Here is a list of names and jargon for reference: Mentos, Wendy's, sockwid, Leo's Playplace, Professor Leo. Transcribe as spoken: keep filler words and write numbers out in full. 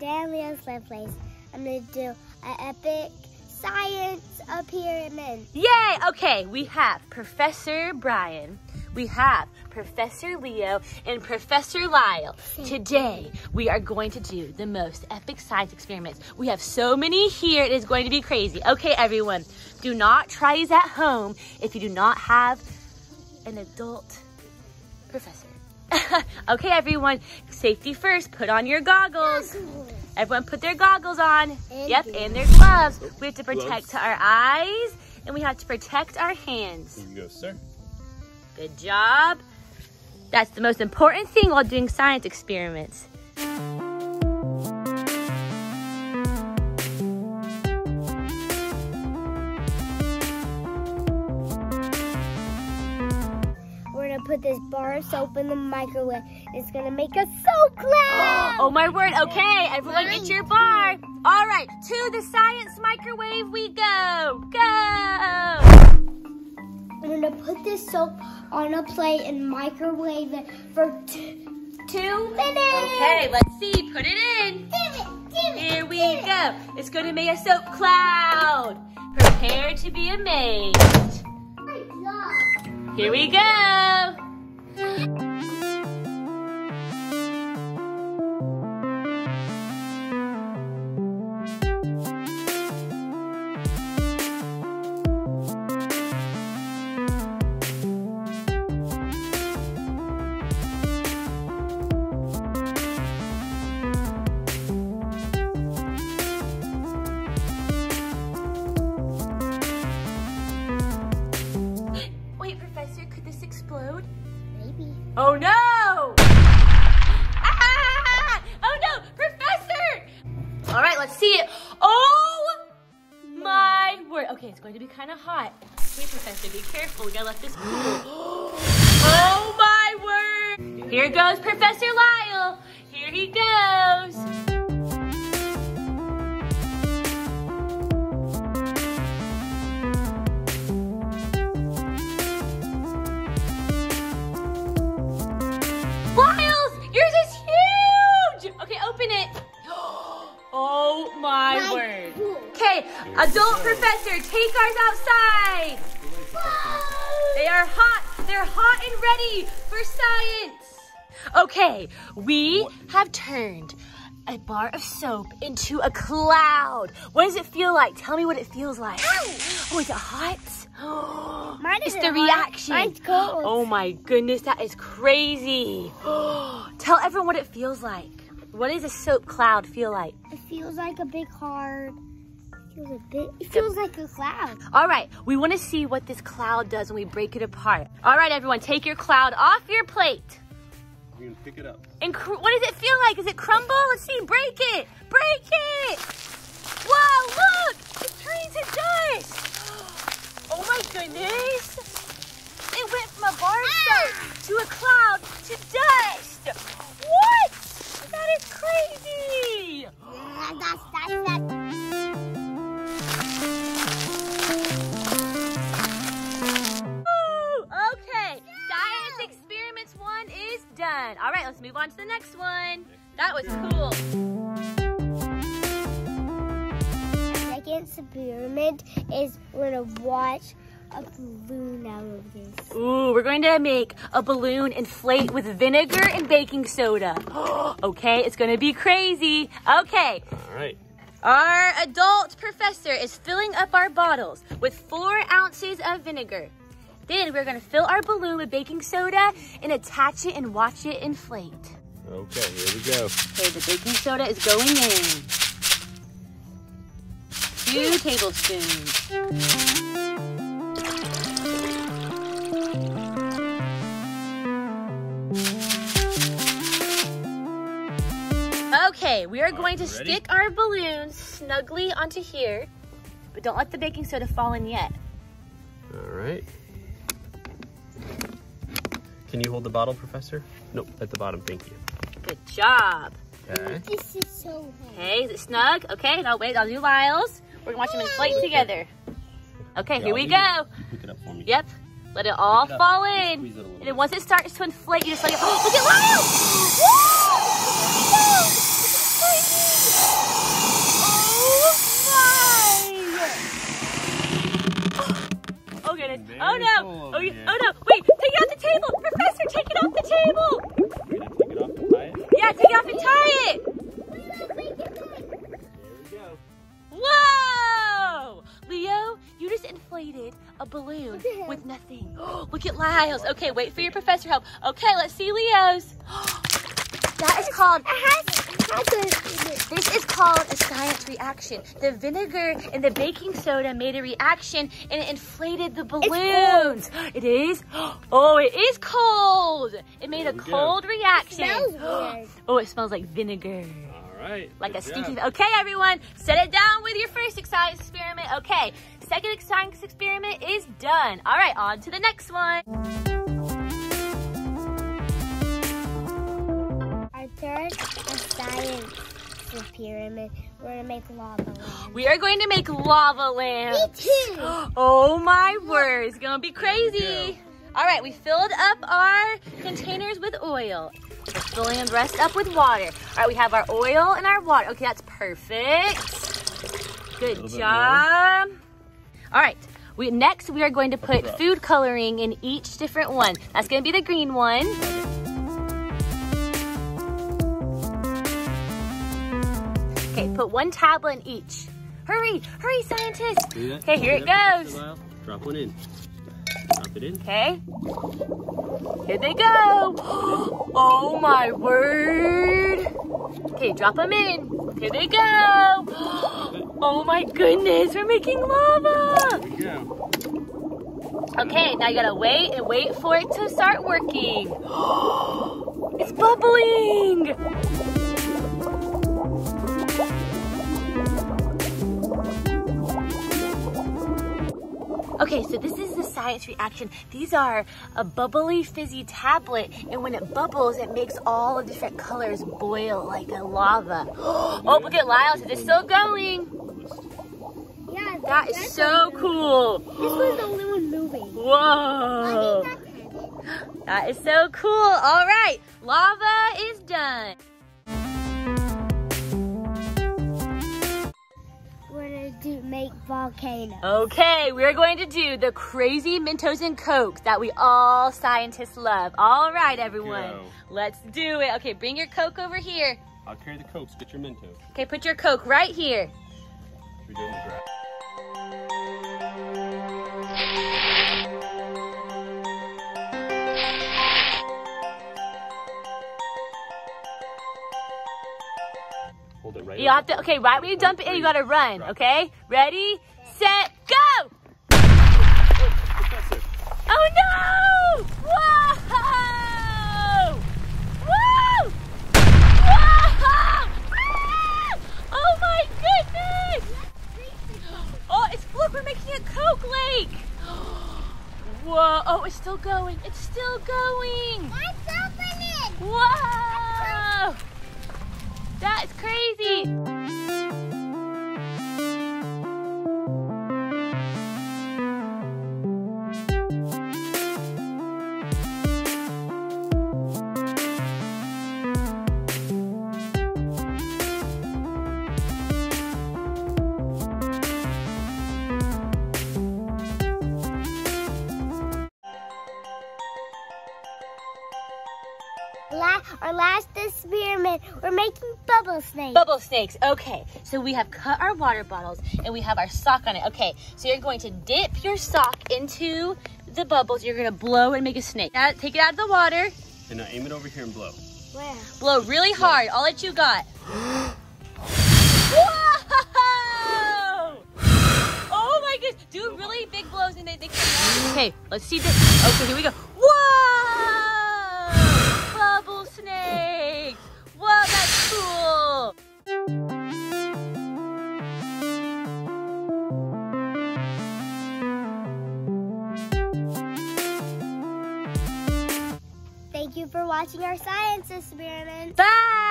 today on Leo's Playplace, I'm going to do an epic science of pyramids. Yay! Okay, we have Professor Brian, we have Professor Leo, and Professor Lyle. Today, we are going to do the most epic science experiments. We have so many here, it is going to be crazy. Okay, everyone, do not try these at home if you do not have an adult professor. Okay, everyone, safety first, put on your goggles. goggles. Everyone put their goggles on. And yep, gloves. And their gloves. We have to protect gloves. Our eyes, and we have to protect our hands. Here you go, sir. Good job. That's the most important thing while doing science experiments. Put this bar of soap in the microwave. It's gonna make a soap cloud. Oh, oh my word, okay, everyone get your bar. All right, to the science microwave we go, go. I'm gonna put this soap on a plate and microwave it for t two minutes. Okay, let's see, put it in. Give it, give it, Here we give go. It. It's gonna make a soap cloud. Prepare to be amazed. My God. Here we go. Oh no! Ah! Oh no, Professor! All right, let's see it. Oh my word. Okay, it's going to be kind of hot. Wait, Professor, be careful. We gotta let this cool. Oh my word! Here goes Professor Lyle. Here he goes. Oh my, my word. Okay, adult professor, take ours outside. Whoa. They are hot. They're hot and ready for science. Okay, we have turned a bar of soap into a cloud. What does it feel like? Tell me what it feels like. Ow. Oh, is it hot? Mine is it's the hot. Reaction. Mine's cold. Oh my goodness, that is crazy. Tell everyone what it feels like. What does a soap cloud feel like? It feels like a big heart. It feels, a big, it feels like a cloud. All right, we want to see what this cloud does when we break it apart. All right, everyone, take your cloud off your plate. You're going to pick it up. And cr what does it feel like? Does it crumble? Let's see. Break it. Break it. Wow, look. It turns to dust. Oh, my goodness. It went from a bar of soap to a cloud to dust. What? That is crazy! Ooh, okay, science experiments one is done. All right, let's move on to the next one. That was cool. The second experiment is we're going to watch a balloon out of this. Ooh, we're going to make a balloon inflate with vinegar and baking soda. Okay, it's going to be crazy. Okay. All right. Our adult professor is filling up our bottles with four ounces of vinegar. Then we're going to fill our balloon with baking soda and attach it and watch it inflate. Okay, here we go. Okay, the baking soda is going in. Two tablespoons. Okay, we are going to stick our balloons snugly onto here, but don't let the baking soda fall in yet. All right. Can you hold the bottle, Professor? Nope, at the bottom, thank you. Good job. Okay. This is so hot. Okay, is it snug? Okay, now wait, I'll do Lyle's. We're gonna watch them inflate together. Okay, yeah, here we go. Pick it up for me. Yep, let it all it fall in. It and then once it starts to inflate, you just let it, oh, look at Lyle! Woo! No! This is crazy! no! Oh, you, oh no! Wait! Take it off the table! Professor, take it off the table! We're gonna take it off and tie it? Yeah, take it off and tie it! There we go. Whoa! Leo, you just inflated a balloon with nothing. Look at Lyle's. Okay, wait for your professor help. Okay, let's see Leo's. That is called... This is called a science reaction. The vinegar and the baking soda made a reaction and it inflated the balloons. It is? Oh, it is cold. It made a cold reaction. It smells weird. Oh, it smells like vinegar. All right. Like a stinky... Job. Okay, everyone, set it down with your first science experiment. Okay, second science experiment is done. All right, on to the next one. Our third science experiment, we're going to make lava lamps. We are going to make lava lamps. Me too. Oh, my word. It's going to be crazy. All right, we filled up our containers with oil. We're filling the rest up with water. All right, we have our oil and our water. Okay, that's perfect. Good job. All right, we, next we are going to put food coloring in each different one. That's going to be the green one. Okay, put one tablet in each. Hurry, hurry, scientists. Okay, here it goes. Drop one in. Drop it in. Okay. Here they go. Oh my word. Okay, drop them in. Here they go. Oh my goodness, we're making lava. Okay, now you gotta wait and wait for it to start working. It's bubbling. Okay, so this is the science reaction. These are a bubbly, fizzy tablet, and when it bubbles, it makes all the different colors boil like a lava. Oh, look at Lyle's. Is it still going? Yeah. That is so cool. This was the little movie. Whoa. That is so cool. All right, lava is done. To make volcanoes. Okay, we're going to do the crazy Mentos and Cokes that we all scientists love. All right, everyone. Go. Let's do it. Okay, bring your Coke over here. I'll carry the Cokes. Get your Mentos. Okay, put your Coke right here. We're doing the grab. You have to, okay, right when you dump it in, you gotta run, okay? Ready, set, go! Oh no! Whoa! Whoa! Whoa! Oh my goodness! Oh, it's, look, we're making a Coke lake! Whoa, oh, it's still going, it's still going! Let's open it! Whoa! That is crazy! La our last experiment, we're making bubble snakes. Bubble snakes, okay. So we have cut our water bottles and we have our sock on it. Okay, so you're going to dip your sock into the bubbles. You're gonna blow and make a snake. Now take it out of the water. And now aim it over here and blow. Wow. Blow really hard, all that you got. Whoa! Oh my goodness, do really big blows and they, they come out. Okay, let's see this. Okay, here we go. Snakes! Wow, that's cool! Thank you for watching our science experiment. Bye!